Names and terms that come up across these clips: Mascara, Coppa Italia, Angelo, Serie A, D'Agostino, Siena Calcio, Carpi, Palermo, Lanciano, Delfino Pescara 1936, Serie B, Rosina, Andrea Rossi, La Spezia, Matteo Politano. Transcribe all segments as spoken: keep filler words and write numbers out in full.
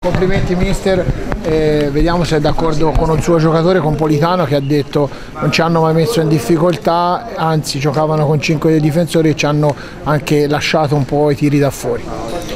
Complimenti mister, eh, vediamo se è d'accordo con un suo giocatore, con Politano, che ha detto non ci hanno mai messo in difficoltà, anzi giocavano con cinque difensori e ci hanno anche lasciato un po' i tiri da fuori.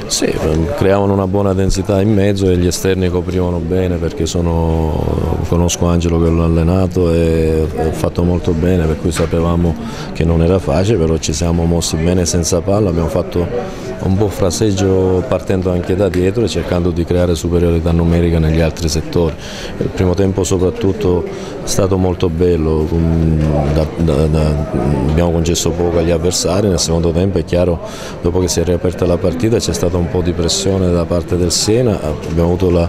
Sì, creavano una buona densità in mezzo e gli esterni coprivano bene, perché sono, conosco Angelo che l'ho allenato e ha fatto molto bene, per cui sapevamo che non era facile, però ci siamo mossi bene senza palla, abbiamo fatto un buon fraseggio partendo anche da dietro e cercando di creare superiorità numerica negli altri settori. Il primo tempo soprattutto è stato molto bello, da, da, da, abbiamo concesso poco agli avversari. Nel secondo tempo è chiaro, dopo che si è riaperta la partita c'è stata un po' di pressione da parte del Siena, abbiamo avuto la,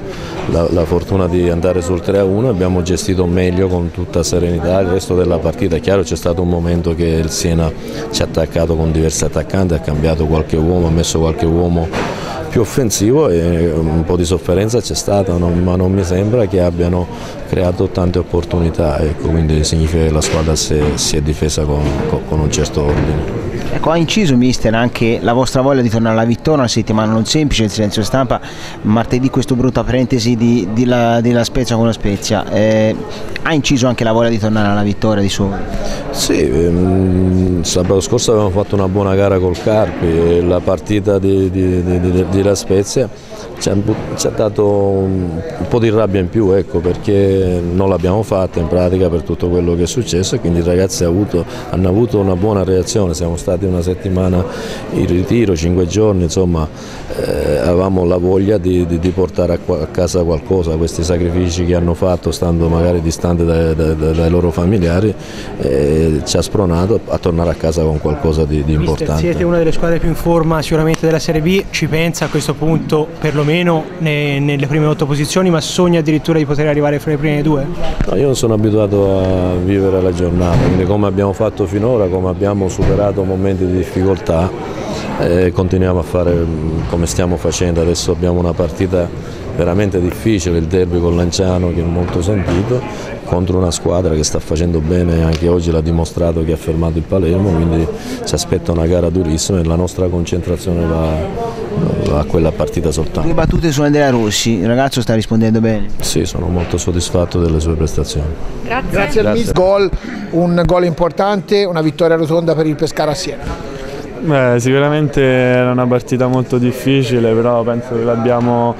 la, la fortuna di andare sul tre a uno e abbiamo gestito meglio con tutta serenità il resto della partita. È chiaro, c'è stato un momento che il Siena ci ha attaccato con diversi attaccanti, ha cambiato qualche uomo, qualche uomo più offensivo e un po' di sofferenza c'è stata, non, ma non mi sembra che abbiano creato tante opportunità, ecco, quindi significa che la squadra si è, si è difesa con, con un certo ordine. Ecco, ha inciso mister anche la vostra voglia di tornare alla vittoria, una settimana non semplice, in silenzio stampa, martedì questa brutta parentesi di, di la, della Spezia con la Spezia, eh, ha inciso anche la voglia di tornare alla vittoria di suo? Sì, ehm, sabato scorso avevamo fatto una buona gara col Carpi e la partita di, di, di, di, di La Spezia ci ha, ci ha dato un, un po' di rabbia in più, ecco, perché non l'abbiamo fatta in pratica per tutto quello che è successo e quindi i ragazzi ha avuto, hanno avuto una buona reazione. Siamo stati una settimana in ritiro, cinque giorni, insomma eh, avevamo la voglia di, di, di portare a, a casa qualcosa. Questi sacrifici che hanno fatto stando magari distante dai, dai, dai loro familiari eh, ci ha spronato a tornare a casa con qualcosa di, di importante. Mister, siete una delle squadre più in forma sicuramente della Serie B, ci pensa a questo punto perlomeno ne, nelle prime otto posizioni, ma sogna addirittura di poter arrivare fra le prime due? No, io non sono abituato a vivere la giornata, quindi come abbiamo fatto finora, come abbiamo superato momenti di difficoltà, eh, continuiamo a fare come stiamo facendo. Adesso abbiamo una partita veramente difficile, il derby con Lanciano che è molto sentito, contro una squadra che sta facendo bene, anche oggi l'ha dimostrato, che ha fermato il Palermo, quindi ci aspetta una gara durissima e la nostra concentrazione va, va a quella partita soltanto. Due battute su Andrea Rossi, il ragazzo sta rispondendo bene? Sì, sono molto soddisfatto delle sue prestazioni. Grazie, Grazie al mister. Gol, un gol importante, una vittoria rotonda per il Pescara a Siena. Beh, sicuramente era una partita molto difficile, però penso che l'abbiamo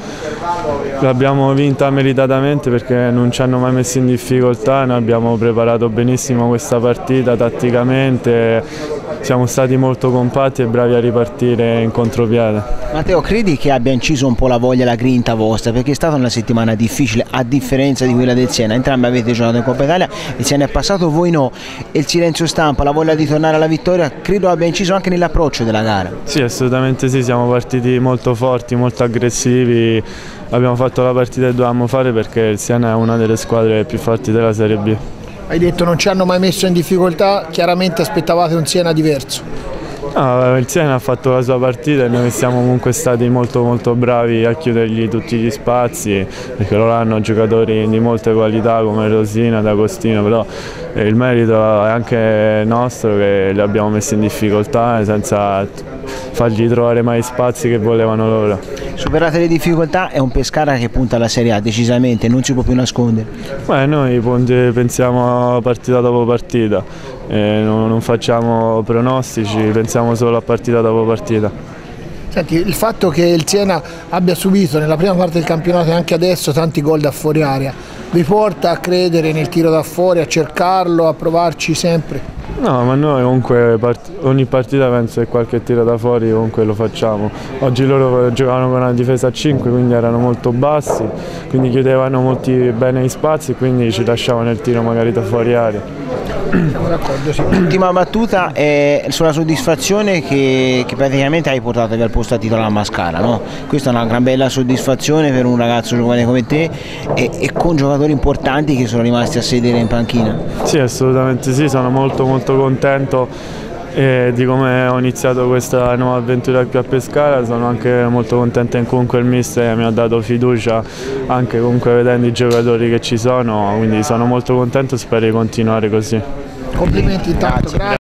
vinta meritatamente, perché non ci hanno mai messo in difficoltà, noi abbiamo preparato benissimo questa partita tatticamente, siamo stati molto compatti e bravi a ripartire in contropiede. Matteo, credi che abbia inciso un po' la voglia e la grinta vostra, perché è stata una settimana difficile a differenza di quella del Siena? Entrambi avete giocato in Coppa Italia, il Siena è passato, voi no, e il silenzio stampa, la voglia di tornare alla vittoria credo abbia inciso anche nell'approccio della gara. Sì, assolutamente sì, siamo partiti molto forti, molto aggressivi, abbiamo fatto la partita che dovevamo fare perché il Siena è una delle squadre più forti della Serie B. Hai detto non ci hanno mai messo in difficoltà, chiaramente aspettavate un Siena diverso. No, il Siena ha fatto la sua partita e noi siamo comunque stati molto molto bravi a chiudergli tutti gli spazi, perché loro hanno giocatori di molte qualità come Rosina, D'Agostino, però il merito è anche nostro che li abbiamo messi in difficoltà senza fargli trovare mai gli spazi che volevano loro. Superate le difficoltà, è un Pescara che punta alla Serie A decisamente, non si può più nascondere. Beh, noi pensiamo partita dopo partita, eh, non, non facciamo pronostici, pensiamo solo a partita dopo partita. Senti, il fatto che il Siena abbia subito nella prima parte del campionato e anche adesso tanti gol da fuori area, vi porta a credere nel tiro da fuori, a cercarlo, a provarci sempre? No, ma noi comunque part ogni partita penso che qualche tiro da fuori comunque lo facciamo. Oggi loro giocavano con una difesa a cinque, quindi erano molto bassi, quindi chiudevano molti bene gli spazi, quindi ci lasciavano il tiro magari da fuori aria. Siamo d'accordo, sì. L'ultima battuta è sulla soddisfazione che, che praticamente hai portato via il posto a titolare a Mascara, no? Questa è una gran bella soddisfazione per un ragazzo giovane come te e, e con giocatori importanti che sono rimasti a sedere in panchina. Sì, assolutamente sì, sono molto molto contento eh, di come ho iniziato questa nuova avventura qui a Pescara. Sono anche molto contento che comunque il mister mi ha dato fiducia, anche comunque vedendo i giocatori che ci sono, quindi sono molto contento e spero di continuare così. Complimenti intanto, grazie.